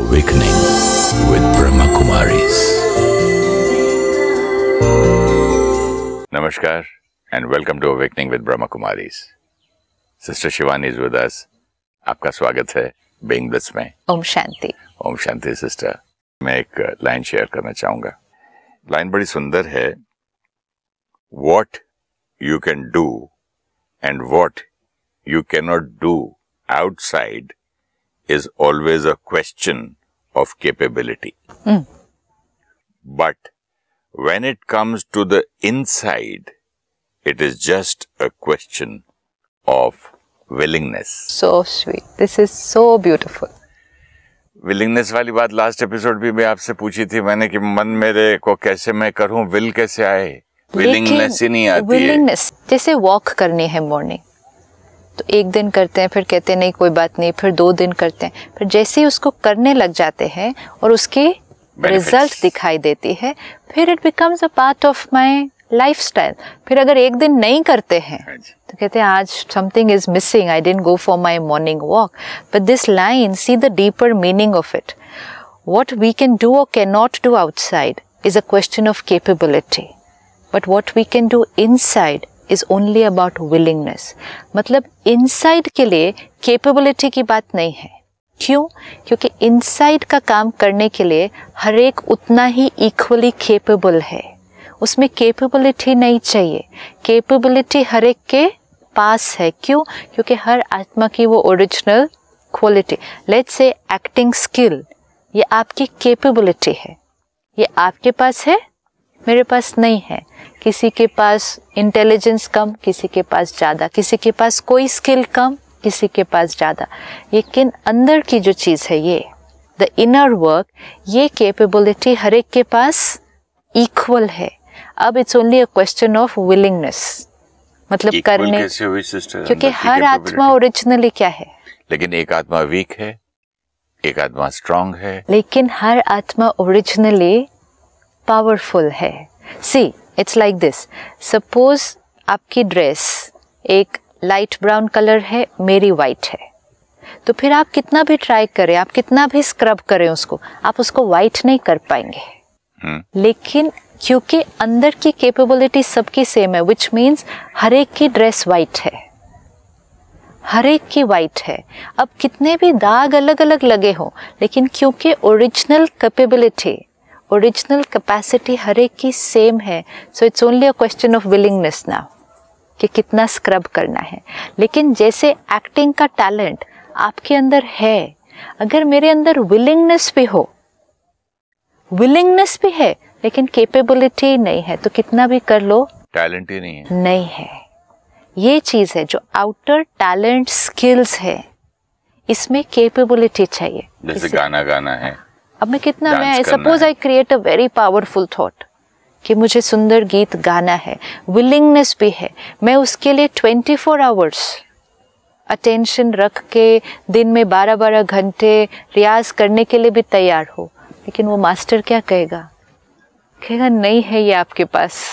Awakening with Brahma Kumaris. Namaskar and welcome to Awakening with Brahma Kumaris. Sister Shivani is with us. आपका स्वागत है Being Bliss में. Om Shanti. Om Shanti sister. मैं एक line share करना चाहूँगा. लाइन बड़ी सुंदर है. What you can do and what you cannot do outside is always a question of capability. But when it comes to the inside, it is just a question of willingness. So sweet. This is so beautiful. Willingness वाली बात last episode भी मैं आपसे पूछी थी मैंने कि मन मेरे को कैसे मैं करूं, will कैसे आए, willingness ही नहीं आती है. Willingness जैसे walk करनी है morning. तो एक दिन करते हैं फिर कहते हैं नहीं कोई बात नहीं, फिर दो दिन करते हैं, फिर जैसे ही उसको करने लग जाते हैं और उसकी रिजल्ट दिखाई देती है फिर it becomes a part of my lifestyle. फिर अगर एक दिन नहीं करते हैं तो कहते हैं आज something is missing, I didn't go for my morning walk. But this line, see the deeper meaning of it. What we can do or can not do outside is a question of capability, but what we can do inside is only about willingness. मतलब inside के लिए capability की बात नहीं है. क्यों? क्योंकि inside का काम करने के लिए हर एक उतना ही इक्वली कैपेबल है. उसमें कैपेबिलिटी नहीं चाहिए. कैपेबिलिटी हर एक के पास है. क्यों? क्योंकि हर आत्मा की वो original quality, let's say acting skill, ये आपकी कैपेबिलिटी है. ये आपके पास है, मेरे पास नहीं है. किसी के पास इंटेलिजेंस कम, किसी के पास ज़्यादा, किसी के पास कोई स्किल कम, किसी के पास ज़्यादा. लेकिन अंदर की जो चीज़ है ये द इनर वर्क, ये कैपेबिलिटी हर एक के पास इक्वल है. अब it's only a question of willingness. मतलब करने, क्योंकि हर आत्मा ओरिजिनली क्या है, लेकिन एक आत्मा वीक है, एक आत्मा स्ट्रांग है, लेकिन हर आत्मा ओरिजिनली पावरफुल है. See it's like this. Suppose आपकी ड्रेस एक लाइट ब्राउन कलर है, मेरी वाइट है, तो फिर आप कितना भी ट्राई करें, आप कितना भी स्क्रब करें उसको, आप उसको वाइट नहीं कर पाएंगे. लेकिन क्योंकि अंदर की कैपेबिलिटी सबकी सेम है, विच मीन्स हर एक की ड्रेस वाइट है, हर एक की वाइट है. अब कितने भी दाग अलग अलग लगे हों, लेकिन क्योंकि ओरिजिनल कैपेबिलिटी, ओरिजिनल कैपेसिटी हर एक की सेम है, so it's only a question of willingness now कि कितना स्क्रब करना है. लेकिन जैसे एक्टिंग का टैलेंट आपके अंदर है, अगर मेरे अंदर विलिंगनेस भी हो, विलिंगनेस भी है लेकिन कैपेबिलिटी नहीं है, तो कितना भी कर लो टैलेंट ही नहीं है. नहीं है. ये चीज़ है जो आउटर टैलेंट स्किल्स है, इसमें कैपेबिलिटी चाहिए. जैसे गाना गाना है, अब मैं कितना, मैं suppose I create a very powerful thought कि मुझे सुंदर गीत गाना है, विलिंगनेस भी है, मैं उसके लिए 24 आवर्स अटेंशन रख के दिन में 12-12 घंटे रियाज करने के लिए भी तैयार हो, लेकिन वो मास्टर क्या कहेगा? कहेगा नहीं है ये आपके पास,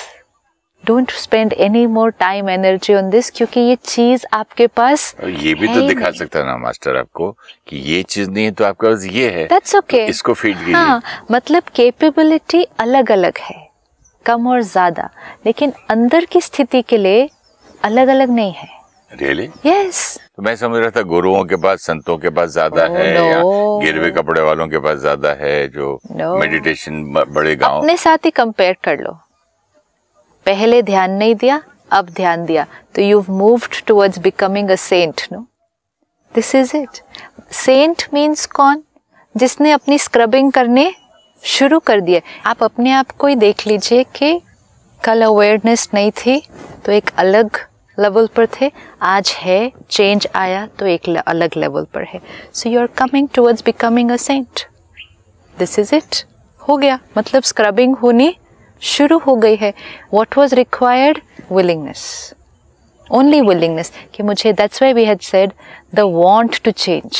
don't spend any more time energy on this, क्योंकि ये चीज आपके पास. ये भी तो दिखा सकता है ना मास्टर आपको कि ये चीज नहीं है तो आपके पास ये है. That's okay. इसको फीड कीजिए. हाँ, मतलब कैपेबिलिटी अलग अलग है, कम और ज्यादा, लेकिन अंदर की स्थिति के लिए अलग अलग नहीं है. Really? Yes. तो मैं समझ रहा था गुरुओं के पास, संतों के पास ज्यादा है, या गिरवे कपड़े वालों के पास ज्यादा है जो मेडिटेशन बड़े गाँव. अपने साथ ही कंपेयर कर लो. पहले ध्यान नहीं दिया, अब ध्यान दिया, तो you've moved towards becoming a saint, no? This is it. Saint means कौन? जिसने अपनी स्क्रबिंग करने शुरू कर दिए. आप अपने आप को ही देख लीजिए कि कल अवेयरनेस नहीं थी तो एक अलग लेवल पर थे, आज है, चेंज आया तो एक अलग लेवल पर है. So you are coming towards becoming a saint. This is it. हो गया. मतलब स्क्रबिंग होनी शुरू हो गई है. What was required? Willingness. Only willingness. कि मुझे, that's why we had said the want to change.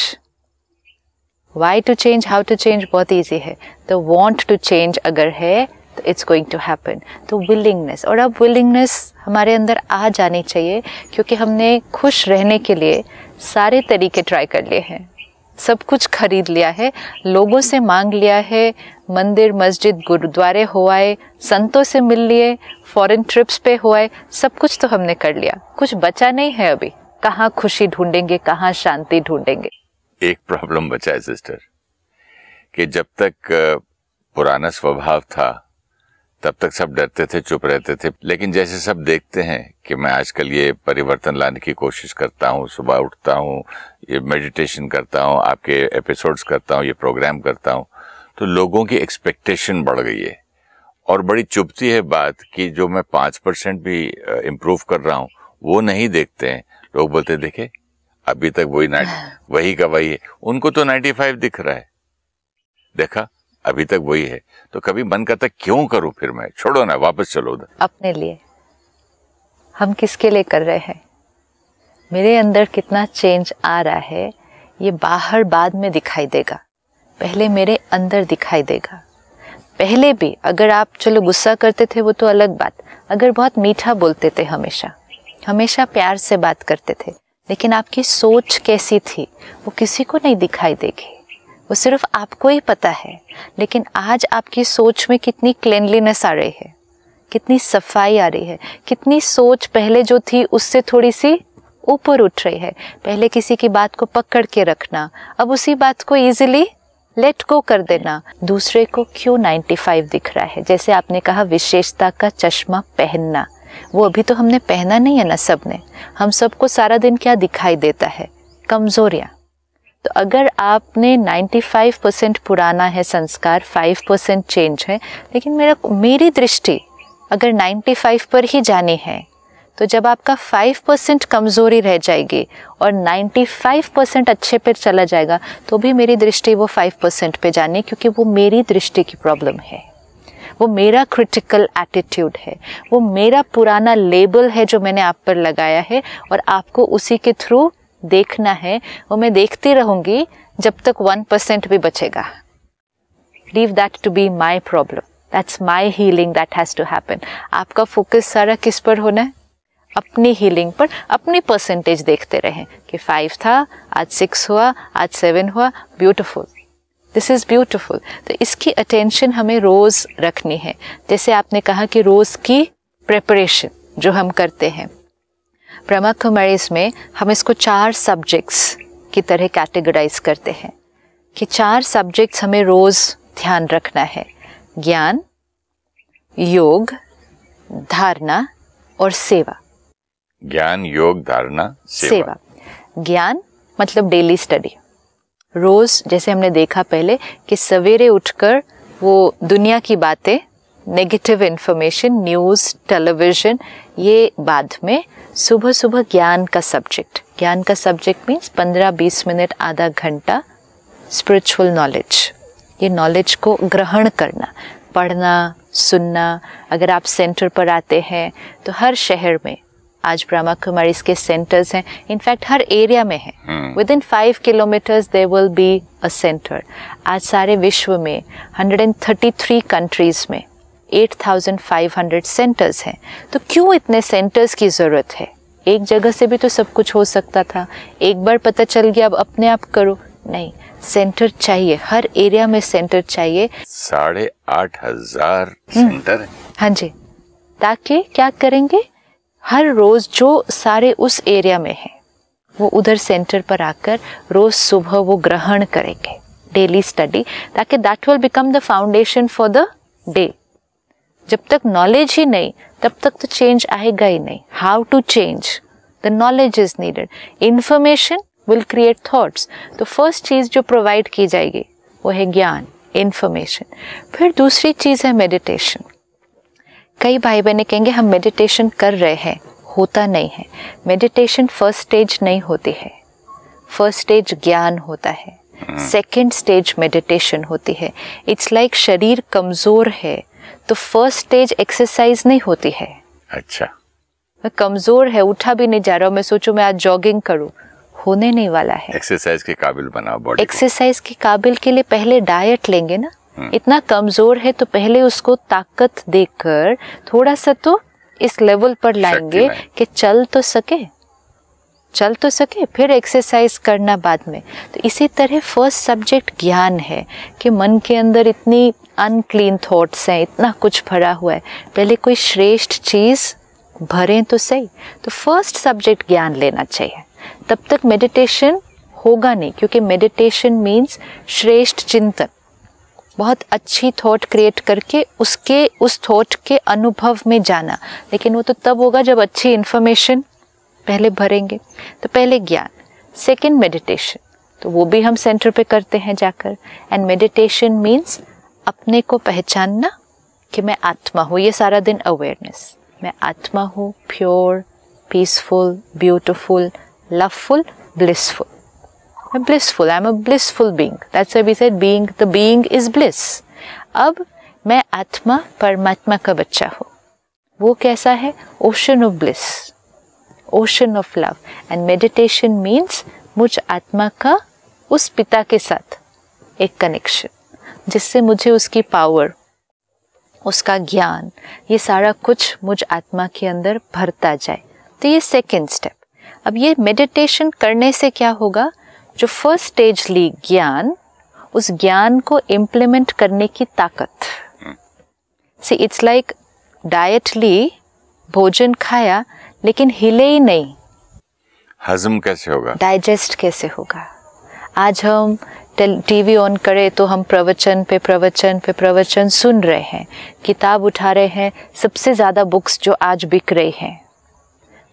Why to change, how to change बहुत easy है. The want to change अगर है तो it's going to happen. तो willingness. और अब willingness हमारे अंदर आ जानी चाहिए, क्योंकि हमने खुश रहने के लिए सारे तरीके ट्राई कर लिए हैं. सब कुछ खरीद लिया है, लोगों से मांग लिया है, मंदिर मस्जिद गुरुद्वारे हो आए, संतों से मिल लिए, फॉरेन ट्रिप्स पे हो आए, सब कुछ तो हमने कर लिया, कुछ बचा नहीं है अभी। कहाँ खुशी ढूंढेंगे, कहाँ शांति ढूंढेंगे? एक प्रॉब्लम बचा है सिस्टर कि जब तक पुराना स्वभाव था तब तक सब डरते थे, चुप रहते थे, लेकिन जैसे सब देखते हैं कि मैं आजकल ये परिवर्तन लाने की कोशिश करता हूँ, सुबह उठता हूँ, ये मेडिटेशन करता हूँ, आपके एपिसोड्स करता हूँ, ये प्रोग्राम करता हूँ, तो लोगों की एक्सपेक्टेशन बढ़ गई है। और बड़ी चुभती है बात कि जो मैं 5% भी इम्प्रूव कर रहा हूँ वो नहीं देखते हैं। लोग बोलते देखे अभी तक वही का वही है, उनको तो 95 दिख रहा है, देखा अभी तक वही है। तो कभी मन करता क्यों करूं फिर मैं, छोड़ो ना, वापस चलो उधर अपने लिए। हम किसके लिए कर रहे हैं, मेरे अंदर कितना चेंज आ रहा है, ये बाहर बाद में दिखाई देगा, पहले मेरे अंदर दिखाई देगा। पहले भी अगर आप चलो गुस्सा करते थे वो तो अलग बात, अगर बहुत मीठा बोलते थे, हमेशा प्यार से बात करते थे, लेकिन आपकी सोच कैसी थी वो किसी को नहीं दिखाई देगी, वो सिर्फ आपको ही पता है। लेकिन आज आपकी सोच में कितनी क्लीनलीनेस आ रही है, कितनी सफाई आ रही है, कितनी सोच पहले जो थी उससे थोड़ी सी ऊपर उठ रही है। पहले किसी की बात को पकड़ के रखना, अब उसी बात को इजीली लेट गो कर देना। दूसरे को क्यों 95 दिख रहा है? जैसे आपने कहा विशेषता का चश्मा पहनना, वो अभी तो हमने पहना नहीं है ना सबने। हम सबको सारा दिन क्या दिखाई देता है? कमजोरियाँ। तो अगर आपने 95% पुराना है संस्कार, 5% चेंज है, लेकिन मेरी दृष्टि अगर 95 पर ही जानी है तो जब आपका 5% कमज़ोरी रह जाएगी और 95% अच्छे पर चला जाएगा तो भी मेरी दृष्टि वो 5% पे जाने, क्योंकि वो मेरी दृष्टि की प्रॉब्लम है, वो मेरा क्रिटिकल एटीट्यूड है, वो मेरा पुराना लेबल है जो मैंने आप पर लगाया है और आपको उसी के थ्रू देखना है। वो मैं देखती रहूंगी जब तक 1% भी बचेगा। Leave that to be my problem, that's my healing that has to happen. आपका फोकस सारा किस पर होना है? अपनी हीलिंग पर। अपनी परसेंटेज देखते रहें कि 5 था, आज 6 हुआ, आज 7 हुआ, ब्यूटिफुल, दिस इज़ ब्यूटिफुल। तो इसकी अटेंशन हमें रोज़ रखनी है। जैसे आपने कहा कि रोज़ की प्रेपरेशन जो हम करते हैं, ब्रह्मा कुमारीज़ में हम इसको 4 सब्जेक्ट्स की तरह कैटेगराइज करते हैं कि 4 सब्जेक्ट्स हमें रोज़ ध्यान रखना है, ज्ञान, योग, धारणा और सेवा। ज्ञान, योग, धारणा, सेवा। ज्ञान मतलब डेली स्टडी, रोज़। जैसे हमने देखा पहले कि सवेरे उठकर वो दुनिया की बातें, नेगेटिव इन्फॉर्मेशन, न्यूज़, टेलीविज़न, ये बाद में, सुबह सुबह ज्ञान का सब्जेक्ट। ज्ञान का सब्जेक्ट मीन्स 15-20 मिनट, आधा घंटा स्पिरिचुअल नॉलेज। ये नॉलेज को ग्रहण करना, पढ़ना, सुनना। अगर आप सेंटर पर आते हैं तो हर शहर में आज ब्रह्मा कुमारीज़ के सेंटर्स हैं, इनफैक्ट हर एरिया में है। Within 5 kilometres there will be a centre. आज सारे विश्व में 133 कंट्रीज़ में 8,500 सेंटर्स हैं। तो क्यों इतने सेंटर्स की ज़रूरत है? एक जगह से भी तो सब कुछ हो सकता था। एक बार पता चल गया अब अपने आप करो, नहीं, सेंटर चाहिए, हर एरिया में सेंटर चाहिए। 8,500 सेंटर, हाँ जी, ताकि क्या करेंगे, हर रोज़ जो सारे उस एरिया में है वो उधर सेंटर पर आकर रोज़ सुबह वो ग्रहण करेंगे, डेली स्टडी, ताकि that will become the foundation for the day. जब तक नॉलेज ही नहीं तब तक तो चेंज आएगा ही नहीं। How to change, the knowledge is needed, information will create thoughts. तो फर्स्ट चीज़ जो प्रोवाइड की जाएगी वो है ज्ञान, इन्फॉर्मेशन। फिर दूसरी चीज़ है मेडिटेशन। कई भाई बहनें कहेंगे हम मेडिटेशन कर रहे हैं, होता नहीं है। मेडिटेशन फर्स्ट स्टेज नहीं होती है, फर्स्ट स्टेज ज्ञान होता है, सेकेंड स्टेज मेडिटेशन होती है। इट्स लाइक शरीर कमज़ोर है तो फर्स्ट स्टेज एक्सरसाइज नहीं होती है। अच्छा, मैं कमज़ोर है, उठा भी नहीं जा रहा हूँ, मैं सोचूं मैं आज जॉगिंग करूँ, होने नहीं वाला है। एक्सरसाइज के काबिल बनाओ बॉडी। एक्सरसाइज के काबिल के लिए पहले डाइट लेंगे ना। इतना कमज़ोर है तो पहले उसको ताकत देकर थोड़ा सा तो इस लेवल पर लाएंगे कि चल तो सके, चल तो सके, फिर एक्सरसाइज करना बाद में। तो इसी तरह फर्स्ट सब्जेक्ट ज्ञान है कि मन के अंदर इतनी अनक्लीन थॉट्स हैं, इतना कुछ भरा हुआ है, पहले कोई श्रेष्ठ चीज़ भरें तो सही। तो फर्स्ट सब्जेक्ट ज्ञान लेना चाहिए, तब तक मेडिटेशन होगा नहीं, क्योंकि मेडिटेशन मीन्स श्रेष्ठ चिंतन। बहुत अच्छी थॉट क्रिएट करके उसके उस थॉट के अनुभव में जाना, लेकिन वो तो तब होगा जब अच्छी इन्फॉर्मेशन पहले भरेंगे। तो पहले ज्ञान, सेकंड मेडिटेशन, तो वो भी हम सेंटर पे करते हैं जाकर। एंड मेडिटेशन मीन्स अपने को पहचानना कि मैं आत्मा हूँ, ये सारा दिन अवेयरनेस, मैं आत्मा हूँ, pure, peaceful, beautiful, loveful, blissful. I'm blissful. I'm a blissful being. That's why we said being. The being is bliss. अब मैं आत्मा परमात्मा का बच्चा हूँ। वो कैसा है? Ocean of bliss, ocean of love. And meditation means मुझ आत्मा का उस पिता के साथ एक connection, जिससे मुझे उसकी power, उसका ज्ञान, ये सारा कुछ मुझ आत्मा के अंदर भरता जाए। तो ये second step. अब ये meditation करने से क्या होगा? जो फर्स्ट स्टेज ली ज्ञान, उस ज्ञान को इम्प्लीमेंट करने की ताकत। सी इट्स लाइक डाइट ली, भोजन खाया, लेकिन हिले ही नहीं, हजम कैसे होगा, डाइजेस्ट कैसे होगा? आज हम टीवी ऑन करें तो हम प्रवचन पे प्रवचन सुन रहे हैं, किताब उठा रहे हैं। सबसे ज़्यादा बुक्स जो आज बिक रही हैं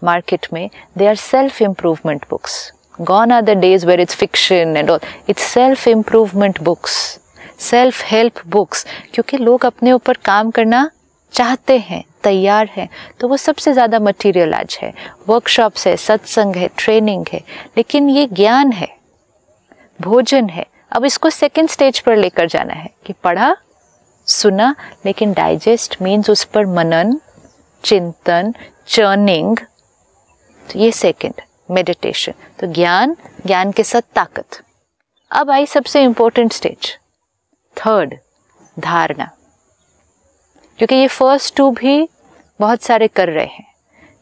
मार्केट में, they are self improvement books. Gone are the days where it's fiction and all. It's self-improvement books, self-help books. क्योंकि लोग अपने ऊपर काम करना चाहते हैं, तैयार हैं, तो वो सबसे ज़्यादा मटेरियल आज है। वर्कशॉप्स है, सत्संग है, ट्रेनिंग है, लेकिन ये ज्ञान है, भोजन है। अब इसको सेकेंड स्टेज पर लेकर जाना है कि पढ़ा, सुना, लेकिन डाइजेस्ट मीन्स उस पर मनन, चिंतन, चर्निंग। तो ये सेकेंड मेडिटेशन। तो ज्ञान, ज्ञान के साथ ताकत। अब आई सबसे इम्पोर्टेंट स्टेज, थर्ड, धारणा। क्योंकि ये फर्स्ट टू भी बहुत सारे कर रहे हैं,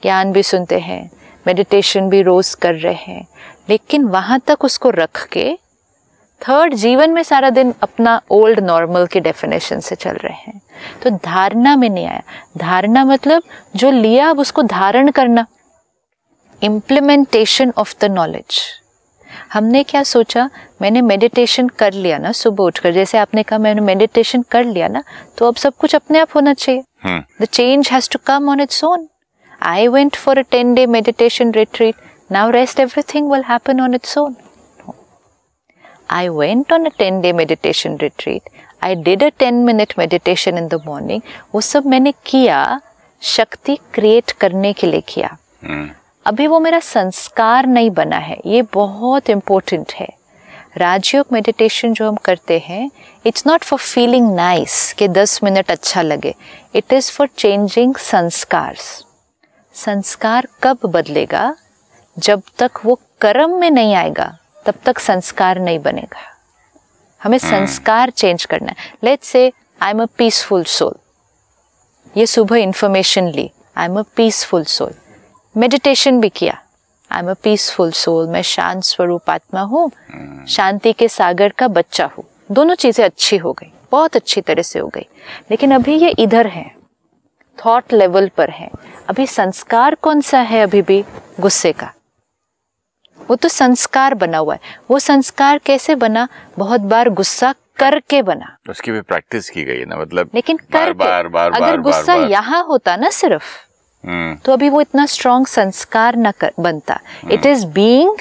ज्ञान भी सुनते हैं, मेडिटेशन भी रोज़ कर रहे हैं, लेकिन वहाँ तक उसको रख के थर्ड जीवन में सारा दिन अपना ओल्ड नॉर्मल के डेफिनेशन से चल रहे हैं। तो धारणा में नहीं आया। धारणा मतलब जो लिया अब उसको धारण करना, इम्प्लीमेंटेशन ऑफ द नॉलेज। हमने क्या सोचा, मैंने मेडिटेशन कर लिया ना सुबह उठकर, जैसे आपने कहा मैंने मेडिटेशन कर लिया ना, तो अब सब कुछ अपने आप होना चाहिए। The change has to come on its own. I went for a 10-day meditation retreat, now rest everything will happen on its own. I went on a 10-day meditation retreat, I did a 10-minute meditation in the morning. वो सब मैंने किया, शक्ति create करने के लिए किया। अभी वो मेरा संस्कार नहीं बना है, ये बहुत इम्पोर्टेंट है। राजयोग मेडिटेशन जो हम करते हैं, it's not for feeling nice कि 10 मिनट अच्छा लगे, इट इज़ फॉर चेंजिंग संस्कार्स। संस्कार कब बदलेगा? जब तक वो कर्म में नहीं आएगा तब तक संस्कार नहीं बनेगा। हमें संस्कार चेंज करना है। Let's say I am a peaceful soul, ये सुबह इन्फॉर्मेशन ली, I am a peaceful soul. Meditation भी किया, I am a peaceful soul, मैं शांत स्वरूप आत्मा हूँ, शांति के सागर का बच्चा हूँ। दोनों चीज़ें अच्छी हो गई, बहुत अच्छी तरह से हो गई, लेकिन अभी ये इधर है, थॉट लेवल पर है। अभी संस्कार कौन सा है? अभी भी गुस्से का, वो तो संस्कार बना हुआ है। वो संस्कार कैसे बना? बहुत बार गुस्सा करके बना, उसकी भी प्रैक्टिस की गई है ना, मतलब लेकिन बार-बार। अगर गुस्सा यहाँ होता ना सिर्फ, तो अभी वो इतना स्ट्रॉन्ग संस्कार ना बनता। It is being,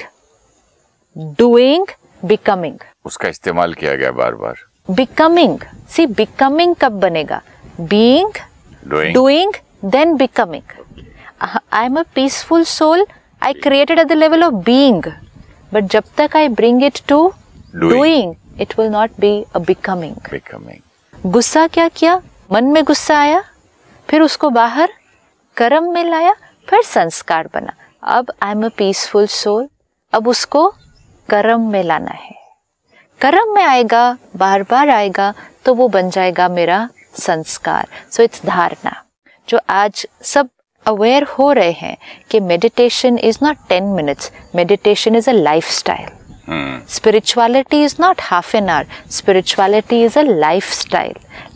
doing, becoming. उसका इस्तेमाल किया गया बार बार। बिकमिंग, सी बिकमिंग कब बनेगा? Being, doing, then becoming. I am a peaceful soul, I created at the level of being, but जब तक I bring it to doing, it will not be a becoming. गुस्सा क्या किया? मन में गुस्सा आया, फिर उसको बाहर कर्म में लाया, फिर संस्कार बना। अब I am a peaceful soul, अब उसको कर्म में लाना है। कर्म में आएगा, बार बार आएगा, तो वो बन जाएगा मेरा संस्कार। सो इट्स धारणा, जो आज सब अवेयर हो रहे हैं कि meditation is not 10 minutes, meditation is a lifestyle. Spirituality is not half an hour, spirituality is a lifestyle.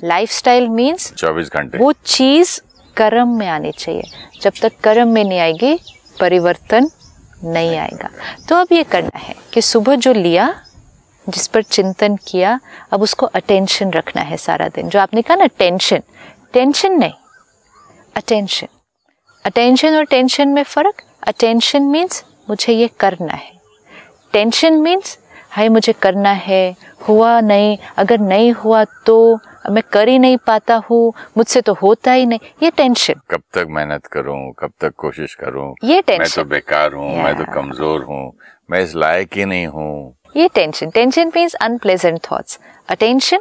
Lifestyle means 24 घंटे वो चीज कर्म में आनी चाहिए, जब तक कर्म में नहीं आएगी परिवर्तन नहीं आएगा। तो अब ये करना है कि सुबह जो लिया, जिस पर चिंतन किया, अब उसको अटेंशन रखना है सारा दिन। जो आपने कहा ना टेंशन, टेंशन नहीं अटेंशन, अटेंशन और टेंशन में फ़र्क। अटेंशन मीन्स मुझे ये करना है, टेंशन मीन्स हाय मुझे करना है, हुआ नहीं, अगर नहीं हुआ तो मैं कर ही नहीं पाता हूँ, मुझसे तो होता ही नहीं, ये टेंशन। कब तक मेहनत करूँ, कब तक कोशिश करूँ, ये टेंशन। मैं तो बेकार हूँ, मैं तो कमज़ोर हूँ, मैं इस लायक ही नहीं हूँ, ये tension. Tension means unpleasant thoughts. Attention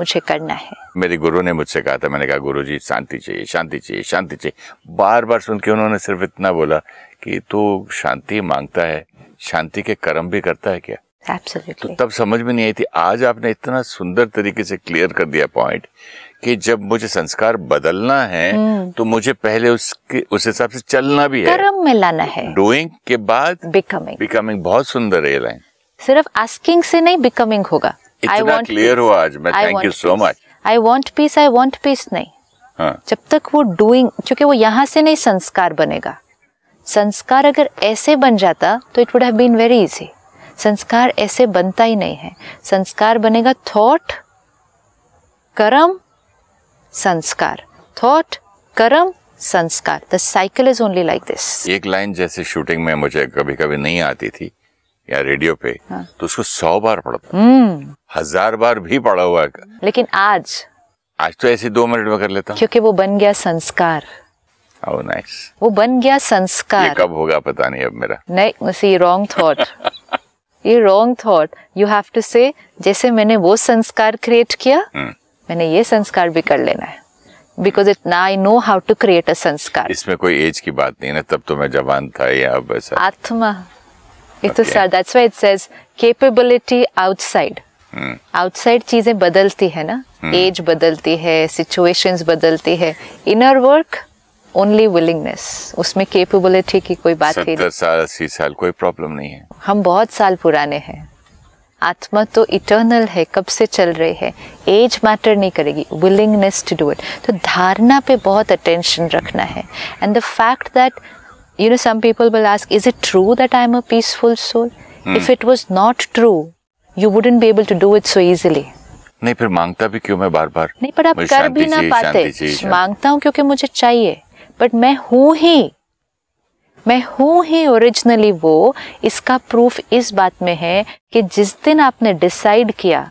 मुझे करना है। मेरे गुरु ने मुझसे कहा था, मैंने कहा गुरुजी शांति चाहिए, शांति चाहिए, शांति चाहिए। बार बार सुन के उन्होंने सिर्फ इतना बोला कि तू शांति मांगता है, शांति के कर्म भी करता है क्या? Absolutely. तो तब समझ में नहीं आई थी। आज आपने इतना सुंदर तरीके से क्लियर कर दिया पॉइंट कि जब मुझे संस्कार बदलना है तो मुझे पहले उसके उस हिसाब से चलना भी है, कर्म में लाना है, डूइंग के बाद बिकमिंग। बहुत सुंदर है ये लाइन। सिर्फ आस्किंग से नहीं बिकमिंग होगा। इतना क्लियर हुआ आज मैं, thank you so much. I want peace नहीं, हाँ। जब तक वो डूइंग, क्योंकि वो यहाँ से नहीं संस्कार बनेगा। संस्कार अगर ऐसे बन जाता तो it would have been very easy. संस्कार ऐसे बनता ही नहीं है। संस्कार बनेगा थॉट कर्म संस्कार, थॉट कर्म संस्कार। The cycle is only like this. एक लाइन जैसे शूटिंग में मुझे कभी कभी नहीं आती थी या रेडियो पे, हाँ। तो उसको 100 बार पढ़ता, 1000 बार भी पढ़ा हुआ। लेकिन आज तो ऐसे 2 मिनट में कर लेता, क्योंकि वो बन गया संस्कार। Oh, nice. वो बन गया संस्कार। ये कब होगा पता नहीं अब मेरा। नहीं, सी रॉन्ग थॉट, ये wrong thought. You have to say जैसे मैंने वो संस्कार क्रिएट किया, मैंने ये संस्कार भी कर लेना है, बिकॉज इट ना I know how to create a sanskar. इसमें कोई एज की बात नहीं ना, तब तो मैं जवान था या अब ऐसा। आत्मा it's sir, that's why it says capability outside. Outside चीजें बदलती है ना, एज बदलती है, सिचुएशंस बदलती है। इनर वर्क ओनली विलिंगनेस, उसमें कैपेबिलिटी की कोई बात नहीं। 70 साल 80 साल कोई प्रॉब्लम नहीं है, हम बहुत साल पुराने हैं। आत्मा तो इटर्नल है, कब से चल रही है, एज मैटर नहीं करेगी, विलिंगनेस टू डू इट। तो धारणा पे बहुत अटेंशन रखना है। And the fact that you know some people will ask, is it true that I am a peaceful soul? If it was not true, you wouldn't be able to do it so easily. नहीं, फिर मांगता भी क्यों मैं बार-बार? नहीं, पर आप कर भी ना पाते। मांगता हूँ क्योंकि मुझे चाहिए, बट मैं हूँ ही ओरिजिनली वो। इसका प्रूफ इस बात में है कि जिस दिन आपने डिसाइड किया,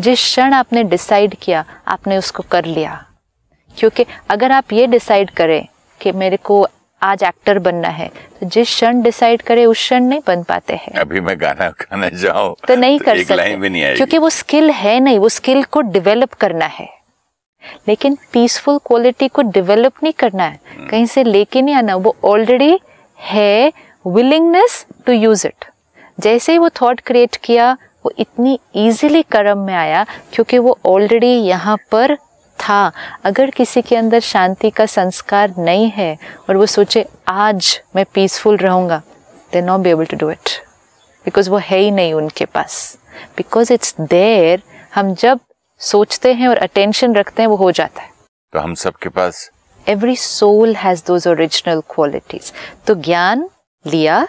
जिस क्षण आपने डिसाइड किया, आपने उसको कर लिया। क्योंकि अगर आप ये डिसाइड करें कि मेरे को आज एक्टर बनना है, तो जिस क्षण डिसाइड करे उस क्षण नहीं बन पाते हैं। अभी मैं गाना गाने जाऊं तो नहीं कर सकते, एक लाइन भी नहीं आएगी, क्योंकि वो स्किल है नहीं, वो स्किल को डेवलप करना है। लेकिन पीसफुल क्वालिटी को डेवलप नहीं करना है, कहीं से लेके नहीं आना, वो ऑलरेडी है, विलिंगनेस टू यूज इट। जैसे ही वो थॉट क्रिएट किया, वो इतनी ईजिली कर्म में आया, क्योंकि वो ऑलरेडी यहाँ पर था। अगर किसी के अंदर शांति का संस्कार नहीं है और वो सोचे आज मैं पीसफुल रहूँगा, they not be able to do it, because वो है ही नहीं उनके पास, बिकॉज इट्स देयर। हम जब सोचते हैं और अटेंशन रखते हैं, वो हो जाता है। तो हम सबके पास, every soul has those original qualities. तो ज्ञान लिया,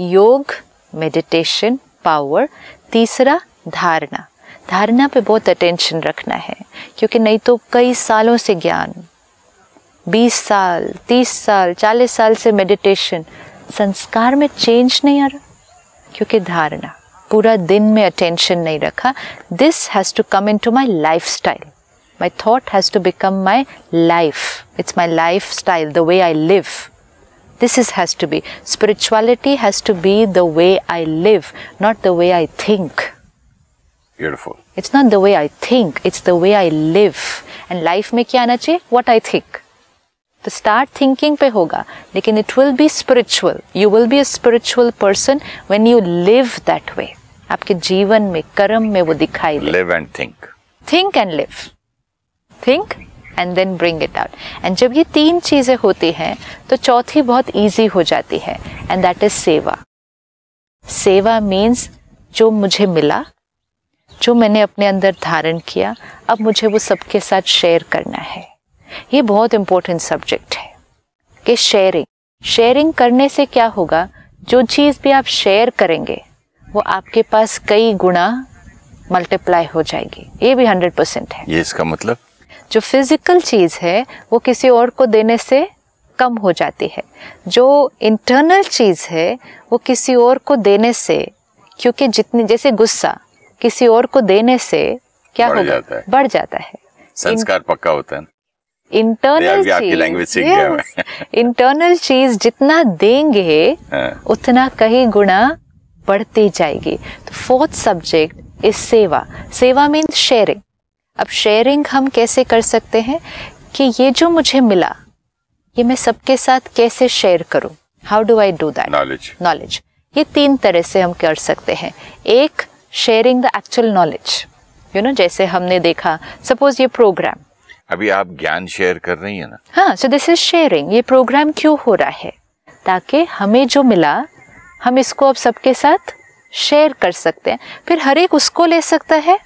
योग, मेडिटेशन, पावर, तीसरा धारणा। धारणा पे बहुत अटेंशन रखना है, क्योंकि नहीं तो कई सालों से ज्ञान, 20 साल, 30 साल, 40 साल से मेडिटेशन, संस्कार में चेंज नहीं आ रहा, क्योंकि धारणा, पूरा दिन में अटेंशन नहीं रखा। This has to come into my lifestyle, my thought has to become my life, it's my lifestyle, the way I live. This is has to be, spirituality has to be the way I live, not the way I think. Beautiful. It's not the way I think, it's the way I live. And life में क्या आना चाहिए? What I think. तो start thinking पे होगा, लेकिन it will be spiritual. You will be a spiritual person when you live that way. आपके जीवन में, कर्म में वो दिखाई दे। Live and think. Think and live. Think and then bring it out. And जब ये तीन चीज़ें होती हैं तो चौथी बहुत ईजी हो जाती है एंड दैट इज़ सेवा. सेवा मीन्स जो मुझे मिला, जो मैंने अपने अंदर धारण किया, अब मुझे वो सबके साथ शेयर करना है. ये बहुत इम्पोर्टेंट सब्जेक्ट है कि शेयरिंग. शेयरिंग करने से क्या होगा, जो चीज़ भी आप शेयर करेंगे वो आपके पास कई गुना मल्टीप्लाई हो जाएगी. ये भी 100% है. ये इसका मतलब जो फिजिकल चीज़ है वो किसी और को देने से कम हो जाती है, जो इंटरनल चीज़ है वो किसी और को देने से, क्योंकि जितनी जैसे गुस्सा किसी और को देने से क्या होगा, बढ़ जाता है. संस्कार पक्का होता है. इंटरनल चीज जितना देंगे उतना कहीं गुना बढ़ती जाएगी. तो फोर्थ सब्जेक्ट इज सेवा. सेवा मीन्स शेयरिंग. अब शेयरिंग हम कैसे कर सकते हैं कि ये जो मुझे मिला ये मैं सबके साथ कैसे शेयर करूं. How do I do that. Knowledge ये तीन तरह से हम कर सकते हैं. एक, sharing the actual knowledge. You know, जैसे हमने देखा, सपोज ये प्रोग्राम अभी आप ज्ञान शेयर कर रही है ना. हाँ, सो दिस इज शेयरिंग. ये प्रोग्राम क्यों हो रहा है, ताकि हमें जो मिला हम इसको अब सबके साथ शेयर कर सकते हैं. फिर हर एक उसको ले सकता है,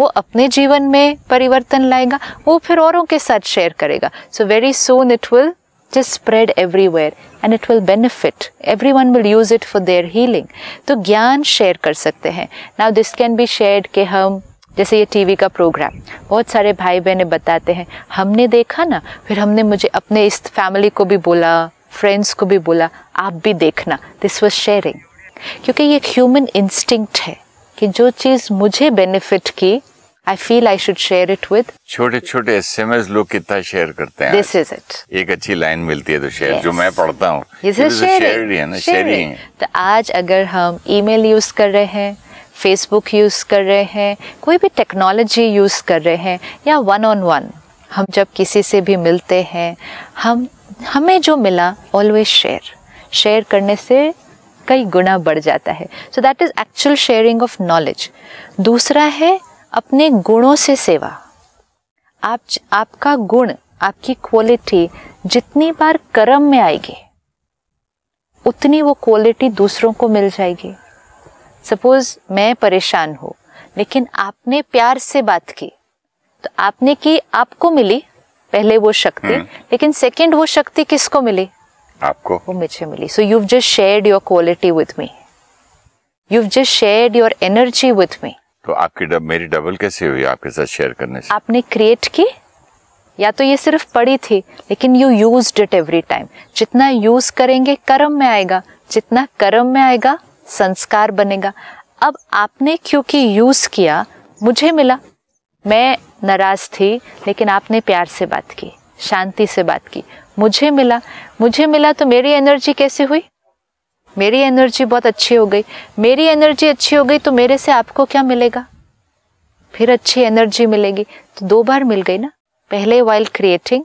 वो अपने जीवन में परिवर्तन लाएगा, वो फिर औरों के साथ शेयर करेगा. So very soon it will just spread everywhere and it will benefit every one, will use it for their healing. तो ज्ञान शेयर कर सकते हैं. Now this can be shared कि हम जैसे ये टीवी का प्रोग्राम, बहुत सारे भाई बहनें बताते हैं हमने देखा ना, फिर हमने मुझे अपने इस फैमिली को भी बोला, फ्रेंड्स को भी बोला, आप भी देखना. दिस वाज शेयरिंग, क्योंकि ये ह्यूमन इंस्टिंक्ट है कि जो चीज़ मुझे बेनिफिट की, I feel I should share it with. छोटे छोटे एसएमएस लोग कितना शेयर करते हैं. This is it. एक अच्छी लाइन मिलती है तो शेयर. Yes. जो मैं पढ़ता हूँ शेयरिंग. तो आज अगर हम ईमेल यूज कर रहे हैं, फेसबुक यूज़ कर रहे हैं, कोई भी टेक्नोलॉजी यूज़ कर रहे हैं, या 1-on-1 हम जब किसी से भी मिलते हैं, हम हमें जो मिला ऑलवेज शेयर करने से कई गुना बढ़ जाता है. So that is actual sharing of knowledge. दूसरा है अपने गुणों से सेवा. आपका गुण, आपकी क्वालिटी जितनी बार कर्म में आएगी उतनी वो क्वालिटी दूसरों को मिल जाएगी. सपोज मैं परेशान हूँ, लेकिन आपने प्यार से बात की तो आपने की, आपको मिली पहले वो शक्ति, लेकिन सेकंड वो शक्ति किसको मिली, आपको, वो मुझे मिली. So you have just shared your quality with me, you have just shared your energy with me. तो आपकी मेरी डबल कैसे हुई आपके साथ शेयर करने से. आपने क्रिएट की, या तो ये सिर्फ पड़ी थी, लेकिन you used it every time. जितना यूज करेंगे कर्म में आएगा, जितना कर्म में आएगा संस्कार बनेगा. अब आपने क्योंकि यूज़ किया, मुझे मिला, मैं नाराज़ थी, लेकिन आपने प्यार से बात की, शांति से बात की, मुझे मिला तो मेरी एनर्जी कैसे हुई, मेरी एनर्जी बहुत अच्छी हो गई. मेरी एनर्जी अच्छी हो गई तो मेरे से आपको क्या मिलेगा, फिर अच्छी एनर्जी मिलेगी. तो दो बार मिल गई ना, पहले while creating,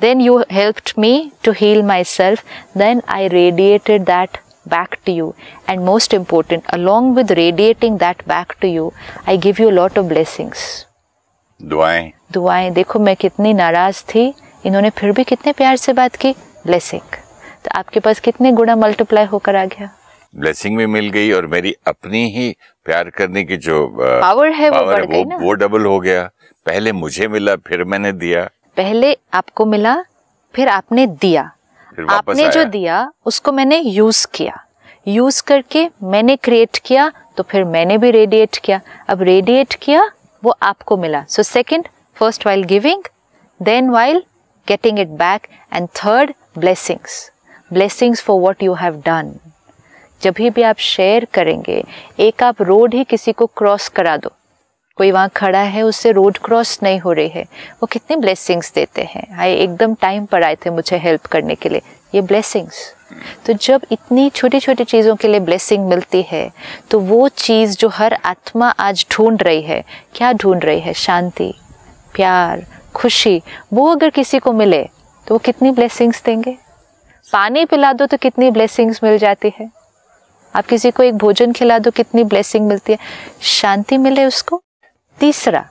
then you helped me to heal myself, then I radiated that back to you, and most important, along with radiating that back to you, I give you a lot of blessings. दुआएं. देखो मैं कितनी नाराज थी, इन्होंने फिर भी कितने प्यार से बात की, blessing. तो आपके पास कितने गुना मल्टीप्लाई होकर आ गया. ब्लेसिंग भी मिल गई और मेरी अपनी ही प्यार करने की जो पावर है वो बढ़ गई ना, वो डबल हो गया. पहले मुझे मिला, फिर मैंने दिया. पहले आपको मिला, फिर आपने दिया. आपने जो दिया उसको मैंने यूज किया, यूज करके मैंने क्रिएट किया, तो फिर मैंने भी रेडिएट किया. अब रेडिएट किया, वो आपको मिला. So second, first while giving, then while getting it back, and third blessings for what you have done. जब भी आप शेयर करेंगे, एक आप रोड ही किसी को क्रॉस करा दो, कोई वहाँ खड़ा है, उससे रोड क्रॉस नहीं हो रही है, वो कितने ब्लेसिंग्स देते हैं. आए एकदम टाइम पर आए थे मुझे हेल्प करने के लिए, ये ब्लेसिंग्स. तो जब इतनी छोटी छोटी चीज़ों के लिए ब्लेसिंग मिलती है, तो वो चीज़ जो हर आत्मा आज ढूंढ रही है, क्या ढूंढ रही है, शांति, प्यार, खुशी, वो अगर किसी को मिले तो वो कितनी ब्लेसिंग्स देंगे. पानी पिला दो तो कितनी ब्लेसिंग्स मिल जाती है. आप किसी को एक भोजन खिला दो, कितनी ब्लेसिंग मिलती है, शांति मिले उसको. तीसरा,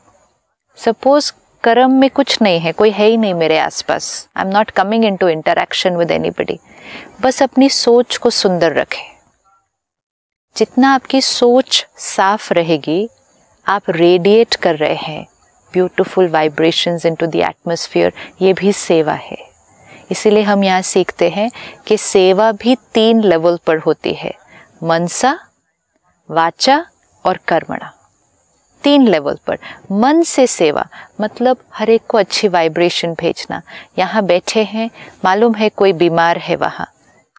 सपोज कर्म में कुछ नहीं है, कोई है ही नहीं मेरे आसपास, I am not coming into interaction with anybody. बस अपनी सोच को सुंदर रखें। जितना आपकी सोच साफ रहेगी, आप रेडिएट कर रहे हैं beautiful vibrations into the atmosphere. ये भी सेवा है। इसीलिए हम यहाँ सीखते हैं कि सेवा भी 3 लेवल पर होती है, मनसा, वाचा और कर्मणा, 3 लेवल पर। मन से सेवा मतलब हर एक को अच्छी वाइब्रेशन भेजना। यहाँ बैठे हैं, मालूम है कोई बीमार है, वहाँ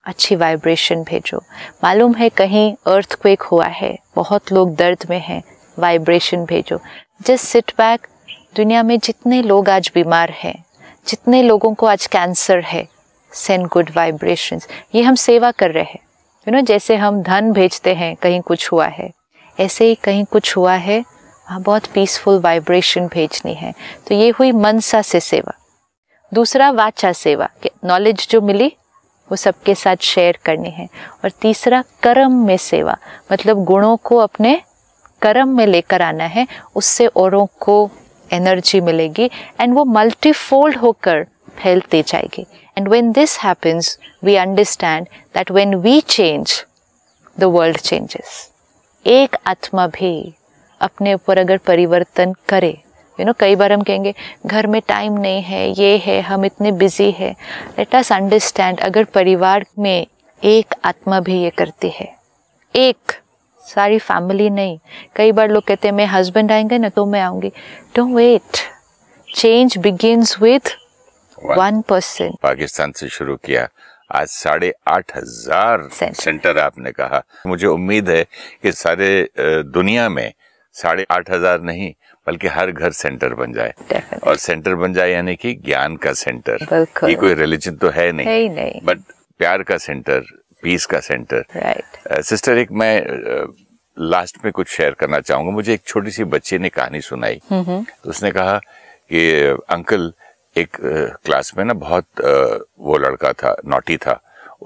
अच्छी वाइब्रेशन भेजो। मालूम है कहीं अर्थक्वेक हुआ है, बहुत लोग दर्द में हैं, वाइब्रेशन भेजो। Just sit back. दुनिया में जितने लोग आज बीमार हैं, जितने लोगों को आज कैंसर है, सेंड गुड वाइब्रेशंस। ये हम सेवा कर रहे हैं। यू नो, जैसे हम धन भेजते हैं कहीं कुछ हुआ है, ऐसे ही कहीं कुछ हुआ है वहाँ बहुत पीसफुल वाइब्रेशन भेजनी है। तो ये हुई मनसा से सेवा। दूसरा वाचा सेवा, नॉलेज जो मिली वो सबके साथ शेयर करनी है। और तीसरा कर्म में सेवा, मतलब गुणों को अपने कर्म में लेकर आना है, उससे औरों को एनर्जी मिलेगी एंड वो मल्टीफोल्ड होकर फैलती जाएगी। And when this happens we understand that when we change the world changes. एक आत्मा भी अपने ऊपर अगर परिवर्तन करे, यू नो, कई बार हम कहेंगे घर में टाइम नहीं है, ये है, हम इतने बिजी है। लेट अस अंडरस्टैंड अगर परिवार में एक आत्मा भी ये करती है, एक सारी फैमिली नहीं। कई बार लोग कहते हैं मैं हस्बैंड आएंगे ना तो मैं आऊँगी। Don't wait, change begins with 1 person. Pakistan से शुरू किया, आज 8,500 सेंटर आपने कहा। मुझे उम्मीद है कि सारे दुनिया में 8,500 नहीं बल्कि हर घर सेंटर बन जाए। Definitely. और सेंटर बन जाए यानी कि ज्ञान का सेंटर। ये कोई रिलीजन तो है नहीं, बट प्यार का सेंटर, पीस का सेंटर। सिस्टर, एक मैं लास्ट में कुछ शेयर करना चाहूंगा। मुझे एक छोटी सी बच्ची ने कहानी सुनाई। तो उसने कहा कि अंकल, एक क्लास में ना बहुत वो लड़का था, नॉटी था।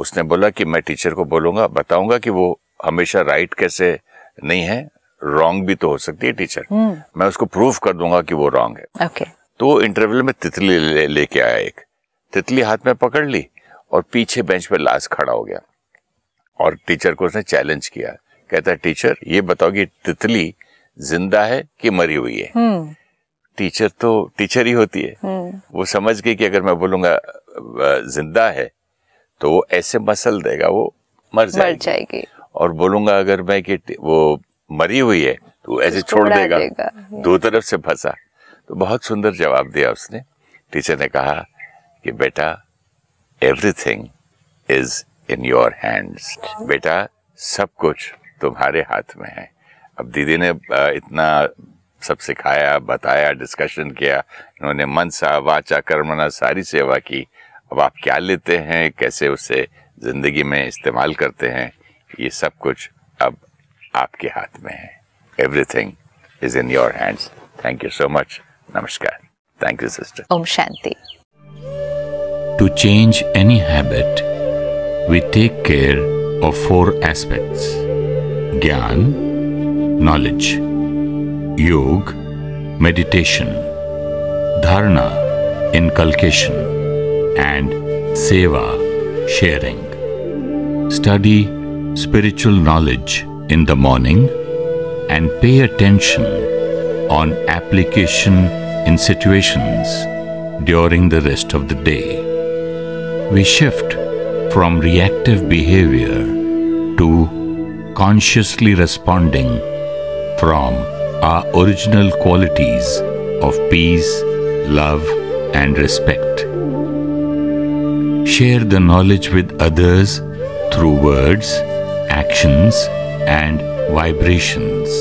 उसने बोला कि मैं टीचर को बोलूंगा, बताऊंगा कि वो हमेशा राइट कैसे नहीं है, रॉन्ग भी तो हो सकती है टीचर। मैं उसको प्रूफ कर दूंगा कि वो रॉन्ग है। तो इंटरवल में तितली लेके आया। एक तितली हाथ में पकड़ ली और पीछे बेंच पे लाश खड़ा हो गया। और टीचर को उसने चैलेंज किया। कहता है, टीचर ये बताओ कि तितली जिंदा है कि मरी हुई है। टीचर तो टीचर ही होती है। वो समझ गई कि अगर मैं बोलूंगा जिंदा है तो वो ऐसे मसल देगा, वो मर जाएगी। और बोलूंगा अगर मैं कि वो मरी हुई है तो ऐसे छोड़ देगा। दो तरफ से फंसा। तो बहुत सुंदर जवाब दिया उसने। टीचर ने कहा कि बेटा, everything is in your hands. बेटा, सब कुछ तुम्हारे हाथ में है। अब दीदी ने इतना सब सिखाया, बताया, डिस्कशन किया। इन्होंने मनसा, वाचा, कर्मणा सारी सेवा की। अब आप क्या लेते हैं, कैसे उसे जिंदगी में इस्तेमाल करते हैं, ये सब कुछ अब आपके हाथ में है। Everything is in your hands. Thank you so much. नमस्कार। Thank you sister. ओम शांति। To change any habit we take care of 4 aspects: gyan, knowledge; yog, meditation; dharna, inculcation; and seva, sharing. Study spiritual knowledge in the morning and pay attention on application in situations during the rest of the day. We shift from reactive behavior to consciously responding from our original qualities of peace, love and respect. Share the knowledge with others through words, actions and vibrations.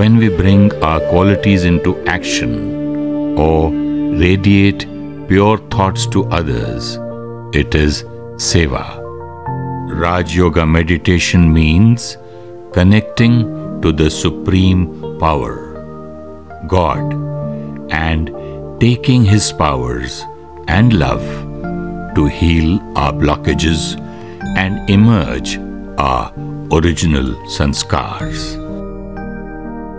When we bring our qualities into action or radiate pure thoughts to others, it is seva. Raj Yoga meditation means connecting to the Supreme Power, God, and taking His powers and love to heal our blockages and emerge our original sanskars.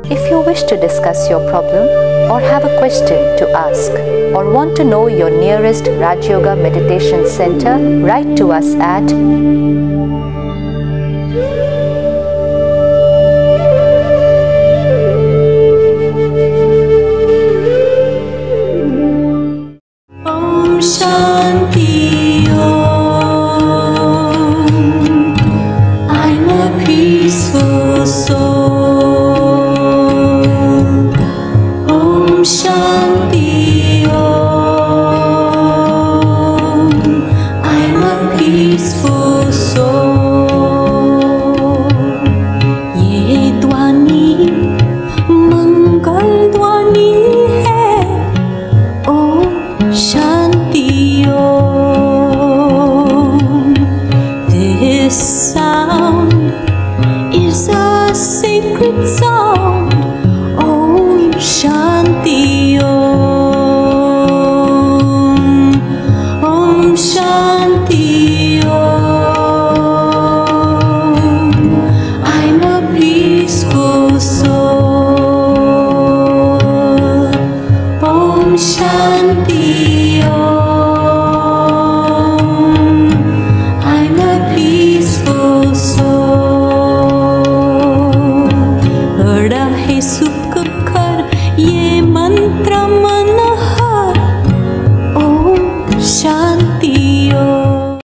If you wish to discuss your problem or have a question to ask or want to know your nearest Raj Yoga Meditation Center, write to us at